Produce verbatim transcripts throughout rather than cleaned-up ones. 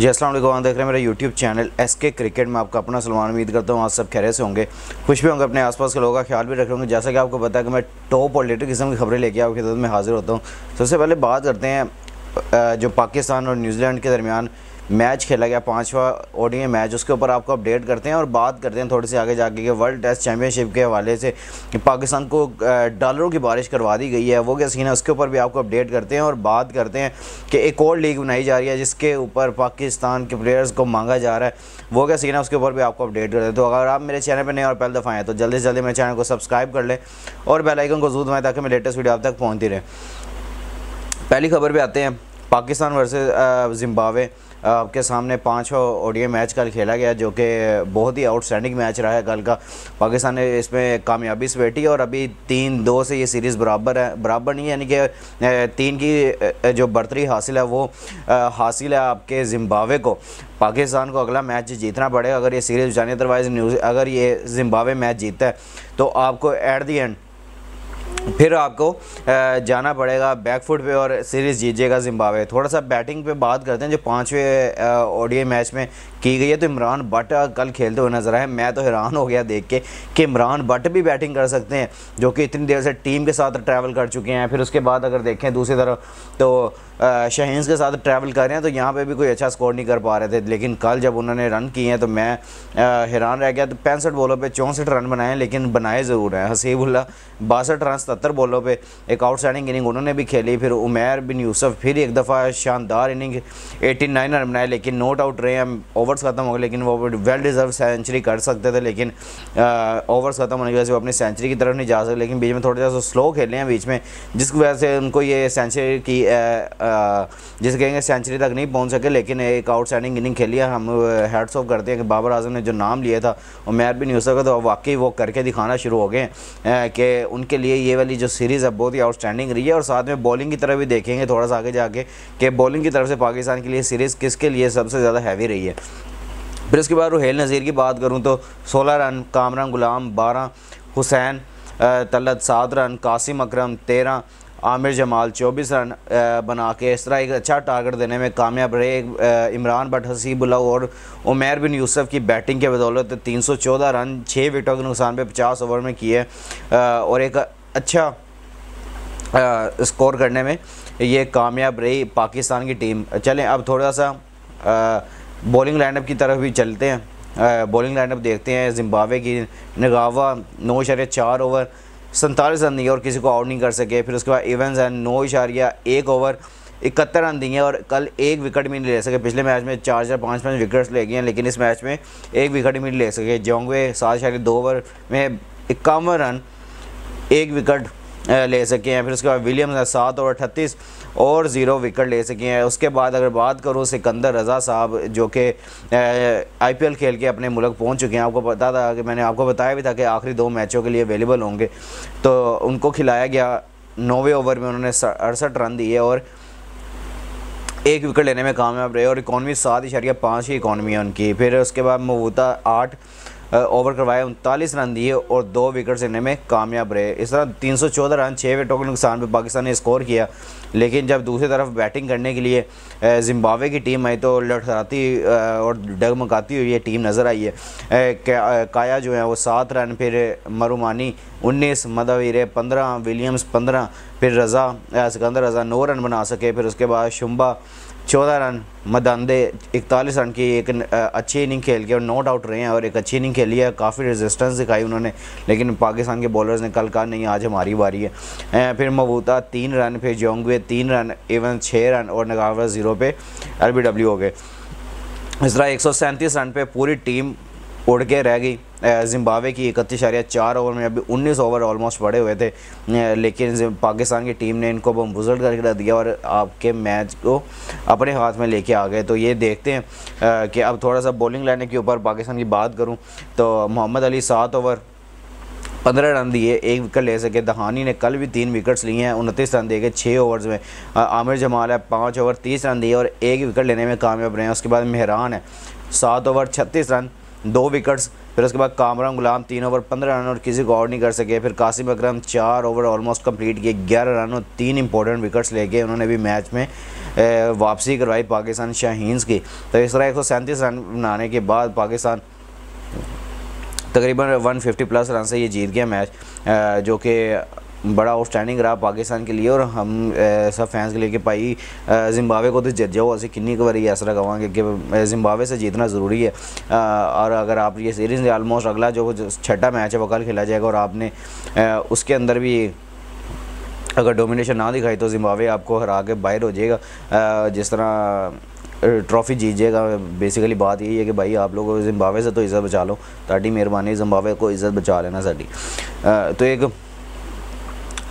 जी अस्सलाम वालेकुम, आप देख रहे हैं मेरा YouTube channel S K cricket में आपका अपना सलमान। उम्मीद करता हूँ आप सब खैरियत से होंगे, खुश भी होंगे, अपने आसपास के लोगों का ख्याल भी रख रहे होंगे। जैसा कि आपको पता है कि मैं टॉप और लेटेस्ट किस्म की खबरें लेके आपकी खिदमत में हाजिर होता हूँ। सबसे पहले बात करते हैं जो पाकिस्तान और न्यूजीलैंड के दरमियान मैच खेला गया, पाँचवा ओडीआई मैच, उसके ऊपर आपको अपडेट करते हैं और बात करते हैं थोड़ी सी आगे जाके कि वर्ल्ड टेस्ट चैंपियनशिप के हवाले से पाकिस्तान को डॉलरों की बारिश करवा दी गई है, वो क्या सीन है, उसके ऊपर भी आपको अपडेट करते हैं। और बात करते हैं कि एक और लीग बनाई जा रही है जिसके ऊपर पाकिस्तान के प्लेयर्स को मांगा जा रहा है, वो क्या सीन है, उसके ऊपर भी आपको अपडेट करते हैं। तो अगर आप मेरे चैनल पर नए और पहले दफ़ा आएँ तो जल्दी से जल्दी मेरे चैनल को सब्सक्राइब कर लें और बेल आइकन को जरूर दबाएं ताकि मैं लेटेस्ट वीडियो आप तक पहुँचती रहे। पहली खबर पर आते हैं, पाकिस्तान वर्सेस जिम्बाब्वे आपके सामने पाँचवा ओडीआई मैच कल खेला गया जो कि बहुत ही आउटस्टैंडिंग मैच रहा है कल का। पाकिस्तान ने इसमें कामयाबी समेटी और अभी तीन दो से ये सीरीज़ बराबर है, बराबर नहीं है, यानी कि तीन की जो बर्तरी हासिल है वो हासिल है आपके जिम्बाब्वे को। पाकिस्तान को अगला मैच जीतना पड़ेगा अगर ये सीरीज़ जाने, अदरवाइज़ न्यूज़ अगर ये जिम्बाब्वे मैच जीतता है तो आपको एट दी एंड फिर आपको जाना पड़ेगा बैकफुट पे और सीरीज़ जीतेगा जिम्बाब्वे। थोड़ा सा बैटिंग पे बात करते हैं जो पाँचवें ओडीआई मैच में की गई है। तो इमरान बट कल खेलते हुए नजर आए, मैं तो हैरान हो गया देख के कि इमरान बट भी बैटिंग कर सकते हैं जो कि इतनी देर से टीम के साथ ट्रैवल कर चुके हैं। फिर उसके बाद अगर देखें दूसरी तरफ तो शाहीन के साथ ट्रैवल कर रहे हैं, तो यहाँ पर भी कोई अच्छा स्कोर नहीं कर पा रहे थे, लेकिन कल जब उन्होंने रन किए हैं तो मैं हैरान रह गया। तो पैंसठ बॉलों पर चौंसठ रन बनाए, लेकिन बनाए ज़रूर हैं। हसीबुल्ला बासठ रन सत्तर बॉलों पे एक आउटस्टैंडिंग इनिंग उन्होंने भी खेली। फिर उमर बिन यूसुफ फिर एक दफ़ा शानदार इनिंग नवासी रन बनाए, लेकिन नोट आउट रहे हैं, ओवर्स ख़त्म हो गए, लेकिन वो वेल डिजर्व सेंचुरी कर सकते थे, लेकिन ओवर्स ख़त्म होने की वजह से वो अपनी सेंचुरी की तरफ नहीं जा सकते। लेकिन बीच में थोड़ा सा स्लो खेले हैं बीच में, जिसकी वजह से उनको ये सेंचुरी की जिसे कहेंगे सेंचुरी तक नहीं पहुँच सके, लेकिन एक आउटस्टैंडिंग इनिंग खेली है। हम हैट्स ऑफ करते हैं कि बाबर आजम ने जो नाम लिया था उमर बिन यूसुफ का, तो वाकई वो करके दिखाना शुरू हो गए कि उनके लिए ये वाली जो सीरीज़ है बहुत ही आउटस्टैंडिंग रही है। और साथ में बॉलिंग की तरफ भी देखेंगे थोड़ा सा आगे जाके कि बॉलिंग की तरफ से पाकिस्तान के लिए सीरीज़ किसके लिए सबसे ज़्यादा हैवी रही है। फिर उसके बाद रोहिल नज़ीर की बात करूं तो सोलह रन, कामरान गुलाम बारह, हुसैन तलत सात रन, कासिम अकरम तेरह, आमिर जमाल चौबीस रन बना के इस तरह एक अच्छा टारगेट देने में कामयाब रहे। इमरान बट, हसीबुल्ला और उमर बिन यूसुफ की बैटिंग के बदौलत तीन सौ चौदह रन छः विकेटों के नुकसान पे पचास ओवर में किए और एक अच्छा स्कोर करने में ये कामयाब रही पाकिस्तान की टीम। चलें अब थोड़ा सा बॉलिंग लाइनअप की तरफ भी चलते हैं। बॉलिंग लाइनअप देखते हैं जिम्बाब्वे की। नगावा नौ इशारे चार ओवर सैंतालीस रन दिए और किसी को आउट नहीं कर सके। फिर उसके बाद एवंस हैं नौ इशारिया एक ओवर इकहत्तर रन दिए और कल एक विकेट भी नहीं ले सके। पिछले मैच में चार चार पाँच पाँच विकेट्स ले गए हैं, लेकिन इस मैच में एक विकेट भी नहीं ले सके। जोंगवे सात इशारे दो ओवर में इक्यावन रन एक विकेट ले सके हैं। फिर उसके बाद विलियम्स ने सात ओवर अठतीस और ज़ीरो विकेट ले सके हैं। उसके बाद अगर बात करूँ सिकंदर रज़ा साहब जो कि आईपीएल खेल के अपने मुल्क पहुंच चुके हैं, आपको पता था कि मैंने आपको बताया भी था कि आखिरी दो मैचों के लिए अवेलेबल होंगे, तो उनको खिलाया गया। नौवें ओवर में उन्होंने अड़सठ रन दिए और एक विकेट लेने में कामयाब रहे और इकॉनमी सात इशारिया पाँच की इकॉनमी है उनकी। फिर उसके बाद मुबूता आठ ओवर करवाए, उनतालीस रन दिए और दो विकेट लेने में कामयाब रहे। इस तरह तीन सौ चौदह रन छः विकेटों के नुकसान पर पाकिस्तान ने स्कोर किया, लेकिन जब दूसरी तरफ बैटिंग करने के लिए जिम्बाब्वे की टीम आई तो लड़खड़ाती और डगमगाती हुई ये टीम नज़र आई है। काया जो है वो सात रन, फिर मरूमानी उन्नीस, मदावीरे पंद्रह, विलियम्स पंद्रह, फिर रज़ा सिकंदर रज़ा नौ रन बना सके। फिर उसके बाद शुभा चौदह रन, मदांदे इकतालीस रन की एक अच्छी इनिंग खेल के और नॉट आउट रहे हैं और एक अच्छी इनिंग खेली है, काफ़ी रेजिस्टेंस दिखाई उन्होंने, लेकिन पाकिस्तान के बॉलर्स ने कल कहा नहीं आज हमारी बारी है। फिर मबूता तीन रन, फिर जोंगवे तीन रन, एवंस छः रन और नगावा ज़ीरो पे एलबीडब्ल्यू हो गए। इस तरह एक सौ सैंतीस रन पे पूरी टीम उड़ के रह गई जिम्बाब्वे की। इकतीस इशारिया चार ओवर में अभी उन्नीस ओवर ऑलमोस्ट पड़े हुए थे, लेकिन पाकिस्तान की टीम ने इनको बमबुजल करके रख दिया और आपके मैच को अपने हाथ में लेके आ गए। तो ये देखते हैं कि अब थोड़ा सा बॉलिंग लाने के ऊपर पाकिस्तान की बात करूं तो मोहम्मद अली सात ओवर पंद्रह रन दिए, एक विकेट ले सके। दहानी ने कल भी तीन विकेट्स लिए हैं, उनतीस रन देके छः ओवर्स में। आमिर जमाल है पाँच ओवर तीस रन दिए और एक विकेट लेने में कामयाब रहे हैं। उसके बाद मेहरान है सात ओवर छत्तीस रन दो विकेट्स, फिर उसके बाद कामरान गुलाम तीन ओवर पंद्रह रन और किसी को और नहीं कर सके। फिर कासिम अकरम चार ओवर ऑलमोस्ट कंप्लीट किए, ग्यारह रन और तीन इंपॉर्टेंट विकेट्स लेके उन्होंने भी मैच में वापसी करवाई पाकिस्तान शाहीन्स की। तो इस तरह एक सौ सैंतीस रन बनाने के बाद पाकिस्तान तकरीबन एक सौ पचास प्लस रन से ये जीत गया मैच, जो कि बड़ा आउटस्टैंडिंग रहा पाकिस्तान के लिए और हम सब फैंस के लिए कि भाई जिम्बाब्वे को तो जीत जाओ, असं किन्नी को बारी ऐसा कहेंगे कि जिम्बाब्वे से जीतना ज़रूरी है। और अगर आप ये सीरीज़ आलमोस्ट अगला जो छठा मैच है वो कल खेला जाएगा और आपने उसके अंदर भी अगर डोमिनेशन ना दिखाई तो जिम्बाब्वे आपको हरा के बाहर हो जाएगा, जिस तरह ट्रॉफ़ी जीजिएगा। बेसिकली बात यही है कि भाई आप लोग जिम्बाब्वे से तो इज़्ज़त बचा लो, ताकि मेहरबानी जिम्बाब्वे को इज़्ज़त बचा लेना साड़ी। तो एक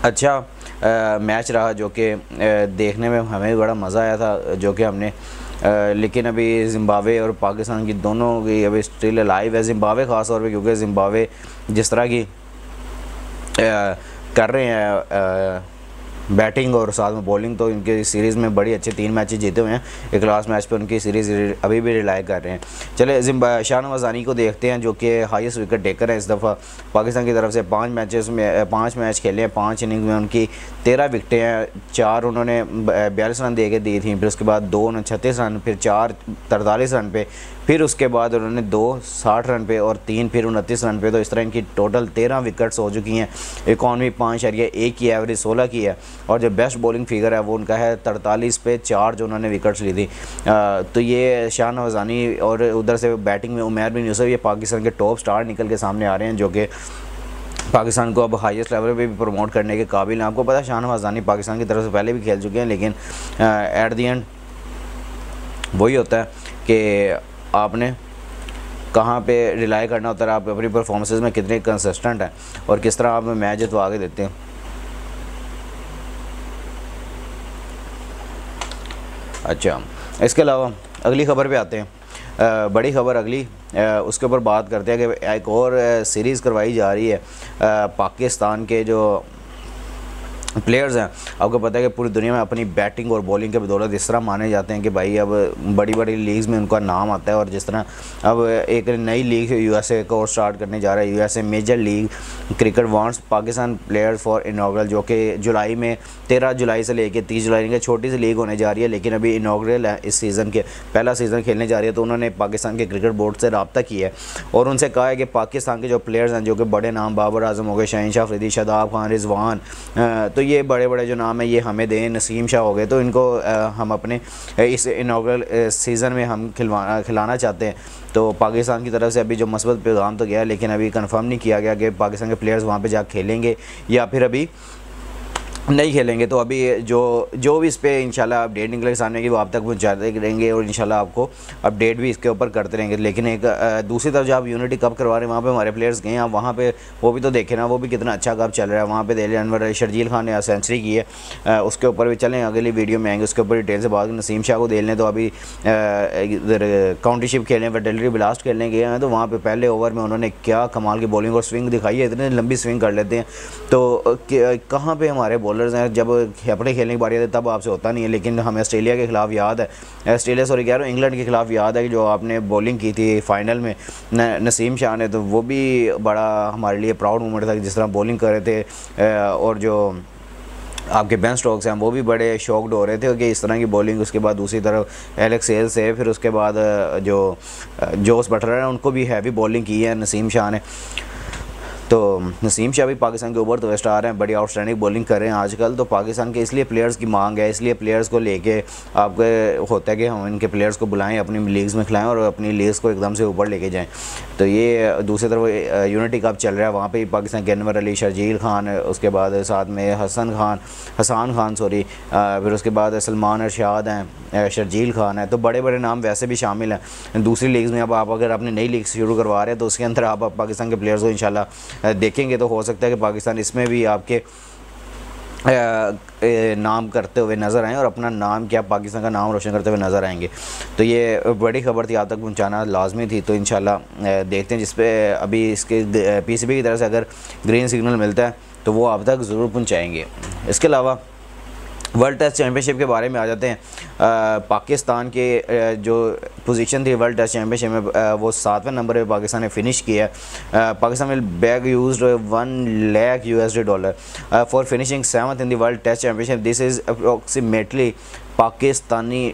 अच्छा आ, मैच रहा जो कि देखने में हमें बड़ा मज़ा आया था, जो कि हमने आ, लेकिन अभी जिम्बाब्वे और पाकिस्तान की दोनों की अभी स्टिल लाइव है। जिम्बाब्वे ख़ास तौर पर क्योंकि जिम्बाब्वे जिस तरह की आ, कर रहे हैं आ, बैटिंग और साथ में बॉलिंग, तो इनके सीरीज़ में बड़ी अच्छे तीन मैच जीते हुए हैं। एक लास्ट मैच पे उनकी सीरीज़ अभी भी रिलाई कर रहे हैं। चले जिम्बाब्वे शाह नवाज़ अनवर को देखते हैं, जो कि हाईएस्ट विकेट टेकर हैं इस दफ़ा पाकिस्तान की तरफ से। पांच मैचेस में पांच मैच खेले हैं, पांच इनिंग में उनकी तेरह विकटें हैं। चार उन्होंने बयालीस रन दे के दी थी, फिर उसके बाद दो उन्होंने छत्तीस रन, फिर चार तरतालीस रन पे, फिर उसके बाद उन्होंने दो साठ रन पे और तीन फिर उनतीस रन पे। तो इस तरह इनकी टोटल तेरह विकेट्स हो चुकी हैं। इकॉनमी पाँच शरिया एक की एवरेज सोलह की है और जो बेस्ट बॉलिंग फिगर है वो उनका है तरतालीस पे चार जो उन्होंने विकेट्स ली थी। आ, तो ये शाह नवाज़ अनवर और उधर से बैटिंग में उमर बिन यूसुफ, ये पाकिस्तान के टॉप स्टार निकल के सामने आ रहे हैं, जो कि पाकिस्तान को अब हाईएस्ट लेवल पे भी प्रमोट करने के काबिल हैं। आपको पता है शाह नवाज़ अनवर पाकिस्तान की तरफ से पहले भी खेल चुके हैं, लेकिन एट दी एंड वही होता है कि आपने कहाँ पे रिलाई करना होता है, आप अपनी परफॉर्मेंसेज में कितने कंसिस्टेंट हैं और किस तरह आप मैच जितवा आगे देते हैं। अच्छा, इसके अलावा अगली खबर पे आते हैं, आ, बड़ी खबर अगली आ, उसके ऊपर बात करते हैं कि एक और सीरीज़ करवाई जा रही है। आ, पाकिस्तान के जो प्लेयर्स हैं, आपको पता है कि पूरी दुनिया में अपनी बैटिंग और बॉलिंग के बदौलत इस तरह माने जाते हैं कि भाई अब बड़ी बड़ी लीग्स में उनका नाम आता है। और जिस तरह अब एक नई लीग यूएसए को स्टार्ट करने जा रहा है, USA major league cricket wants Pakistan players for inaugural, जो कि जुलाई में तेरह जुलाई से लेकर तीस जुलाई की छोटी सी लीग होने जा रही है, लेकिन अभी इनॉग्रल है, इस सीज़न के पहला सीज़न खेलने जा रही है। तो उन्होंने पाकिस्तान के क्रिकेट बोर्ड से रब्ता किया है और उनसे कहा है कि पाकिस्तान के जो प्लेयर्स हैं, जो कि बड़े नाम बाबर आजम हो गए, शाहीन शाह अफरीदी, शादाब खान, रिजवान, तो ये बड़े बड़े जो नाम है ये हमें दें, नसीम शाह हो गए, तो इनको आ, हम अपने इस इनॉग्रल सीज़न में हम खिलवा खिलाना चाहते हैं। तो पाकिस्तान की तरफ से अभी जो मस्बत पैगाम तो गया, लेकिन अभी कंफर्म नहीं किया गया कि पाकिस्तान के प्लेयर्स वहाँ पे जा खेलेंगे या फिर अभी नहीं खेलेंगे। तो अभी जो जो भी इस पर इंशाल्लाह अपडेट निकलेगी सामने की, वो आप तक पहुँचाते रहेंगे और इंशाल्लाह आपको अपडेट भी इसके ऊपर करते रहेंगे। लेकिन एक दूसरी तरफ जो आप यूनिटी कप करवा रहे हैं, वहाँ पे हमारे प्लेयर्स गए हैं, आप वहाँ पे वो भी तो देखें ना, वो भी कितना अच्छा कप चल रहा है। वहाँ पे दिल्ली अनवर शर्जील खान ने सेंचुरी की है, उसके ऊपर भी चलें अगली वीडियो में आएंगे, उसके ऊपर डिटेल से बात। नसीम शाह को दे लें, तो अभी इधर काउंटीशिप खेलें, फेडरली ब्लास्ट खेलने गए हैं, तो वहाँ पर पहले ओवर में उन्होंने क्या कमाल की बॉलिंग और स्विंग दिखाई है, इतनी लंबी स्विंग कर लेते हैं। तो कहाँ पर हमारे बॉलर्स हैं, जब अपने खेलने की बारी आती है तब आपसे होता नहीं है। लेकिन हमें ऑस्ट्रेलिया के खिलाफ याद है, ऑस्ट्रेलिया सॉरी कह रहा हूँ इंग्लैंड के खिलाफ याद है कि जो आपने बॉलिंग की थी फाइनल में नसीम शाह ने, तो वो भी बड़ा हमारे लिए प्राउड मोमेंट था, जिस तरह बॉलिंग कर रहे थे। और जो आपके बेन स्टोक्स हैं वो भी बड़े शॉक्ड हो रहे थे कि इस तरह की बॉलिंग। उसके बाद दूसरी तरफ एलेक्स सेल से, फिर उसके बाद जो जोस बटलर हैं उनको भी हैवी बॉलिंग की है नसीम शाह ने। तो नसीम शाह भी पाकिस्तान के ओवर तो स्टार हैं, बड़ी आउटस्टैंडिंग बॉलिंग कर रहे हैं आजकल। तो पाकिस्तान के इसलिए प्लेयर्स की मांग है, इसलिए प्लेयर्स को लेके आपके होता है कि हम इनके प्लेयर्स को बुलाएं, अपनी लीग्स में खिलाएं और अपनी लीग्स को एकदम से ऊपर लेके जाएं। तो ये दूसरी तरफ यूनिटी कप चल रहा है, वहाँ पर पाकिस्तान के अनवर अली, शर्जील खान, उसके बाद साथ में हसन खान हसन खान सॉरी फिर उसके बाद सलमान अरशाद हैं, शर्जील खान है, तो बड़े बड़े नाम वैसे भी शामिल हैं दूसरी लीग्स में। अब आप अगर अपनी नई लीग शुरू करवा रहे हैं तो उसके अंदर आप पाकिस्तान के प्लेयर्स को इंशाल्लाह देखेंगे, तो हो सकता है कि पाकिस्तान इसमें भी आपके नाम करते हुए नज़र आएँ और अपना नाम क्या पाकिस्तान का नाम रोशन करते हुए नज़र आएंगे। तो ये बड़ी खबर थी, आप तक पहुंचाना लाजमी थी। तो इंशाल्लाह देखते हैं, जिस पे अभी इसके पीसीबी की तरफ से अगर ग्रीन सिग्नल मिलता है तो वो आप तक ज़रूर पहुंचाएंगे। इसके अलावा वर्ल्ड टेस्ट चैम्पियनशिप के बारे में आ जाते हैं। आ, पाकिस्तान के आ, जो पोजीशन थी वर्ल्ड टेस्ट चैम्पियनशिप में आ, वो सातवें नंबर पे पाकिस्तान ने फिनिश किया है। पाकिस्तान में bag used one lakh USD dollar for finishing seventh in the world test championship. This is approximately Pakistani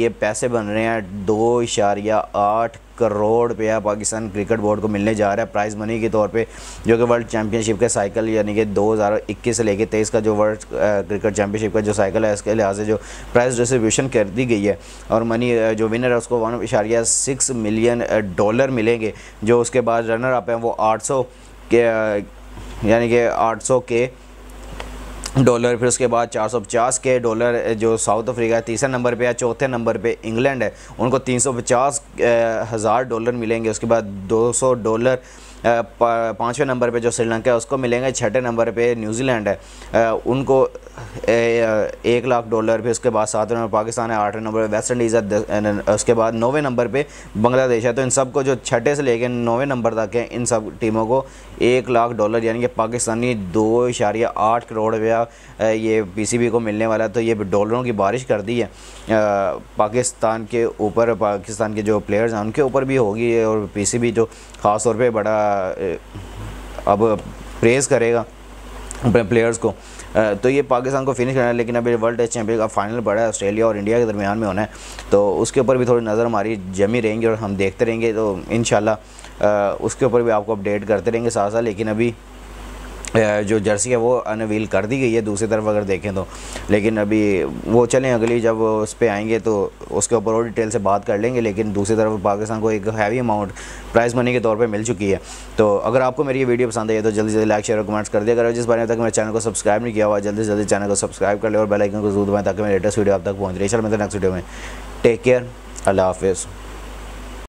ये पैसे बन रहे हैं दो इशारिया आठ करोड़ रुपया पाकिस्तान क्रिकेट बोर्ड को मिलने जा रहा है प्राइज़ मनी के तौर पे, जो कि वर्ल्ड चैम्पियनशिप का साइकिल यानी कि दो हज़ार इक्कीस से लेकर तेईस का जो वर्ल्ड क्रिकेट चैम्पियनशिप का जो साइकिल है इसके लिहाज से जो प्राइज़ डिस्ट्रीब्यूशन कर दी गई है और मनी जो विनर है उसको वन इशारिया सिक्स मिलियन डॉलर मिलेंगे। जो उसके बाद रनर अप हैं वो आठ सौ के यानी कि आठ सौ के डॉलर, फिर उसके बाद चार सौ पचास के डॉलर जो साउथ अफ्रीका है तीसरे नंबर पे है, चौथे नंबर पे इंग्लैंड है उनको तीन सौ पचास हज़ार डॉलर मिलेंगे। उसके बाद दो सौ डॉलर पाँचवें नंबर पे जो श्रीलंका है उसको मिलेंगे, छठे नंबर पे न्यूजीलैंड है उनको एक लाख डॉलर, फिर उसके बाद सातवें नंबर पाकिस्तान है, आठवें नंबर वेस्ट इंडीज़ है, उसके बाद नौवें नंबर पे बांग्लादेश है। तो इन सब को जो छठे से लेकर नौवें नंबर तक है इन सब टीमों को एक लाख डॉलर यानी कि पाकिस्तानी दो इशारिया आठ करोड़ रुपया ये पी सी बी को मिलने वाला है। तो ये डॉलरों की बारिश कर दी है पाकिस्तान के ऊपर, पाकिस्तान के जो प्लेयर्स हैं उनके ऊपर भी होगी और पी सी बी जो ख़ास तौर पर बड़ा अब प्रेज़ करेगा अपने प्लेयर्स को। तो ये पाकिस्तान को फिनिश करना है, लेकिन अभी वर्ल्ड टेस्ट चैंपियन का फाइनल पड़ा है ऑस्ट्रेलिया और इंडिया के दरमियान में होना है, तो उसके ऊपर भी थोड़ी नज़र हमारी जमी रहेंगी और हम देखते रहेंगे। तो इंशाल्लाह उसके ऊपर भी आपको अपडेट करते रहेंगे साथ साथ। लेकिन अभी जो जर्सी है वो अनवील कर दी गई है दूसरी तरफ अगर देखें तो, लेकिन अभी वो चलें अगली जब उस पर आएंगे तो उसके ऊपर और डिटेल से बात कर लेंगे। लेकिन दूसरी तरफ पाकिस्तान को एक हैवी अमाउंट प्राइज़ मनी के तौर पे मिल चुकी है। तो अगर आपको मेरी ये वीडियो पसंद आई है तो जल्दी से लाइक शेयर और कमेंट्स कर दिया करो। जिस बारे तक मेरे चैनल को सब्सक्राइब नहीं किया हुआ जल्दी से जल्दी चैनल को सब्सक्राइब कर ले और बेल आइकन को जरूर दबाएं ताकि मेरे लेटेस्ट वीडियो आप तक पहुँच रही है। चल मिलते हैं नेक्स्ट वीडियो में, टेक केयर, अल्लाह हाफिज़।